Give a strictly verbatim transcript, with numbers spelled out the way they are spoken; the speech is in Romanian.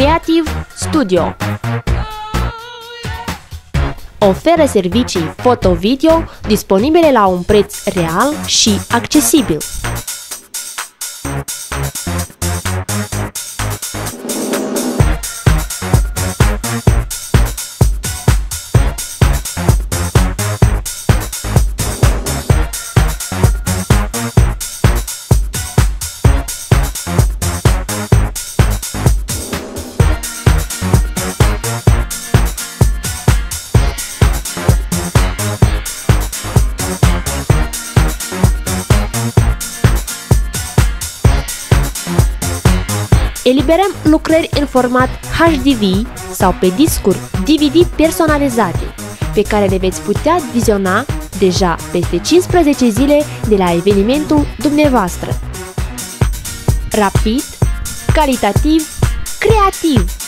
Creative Studio oferă servicii foto-video disponibile la un preț real și accesibil. Eliberăm lucrări în format H D V sau pe discuri D V D personalizate, pe care le veți putea viziona deja peste cincisprezece zile de la evenimentul dumneavoastră. Rapid, calitativ, creativ!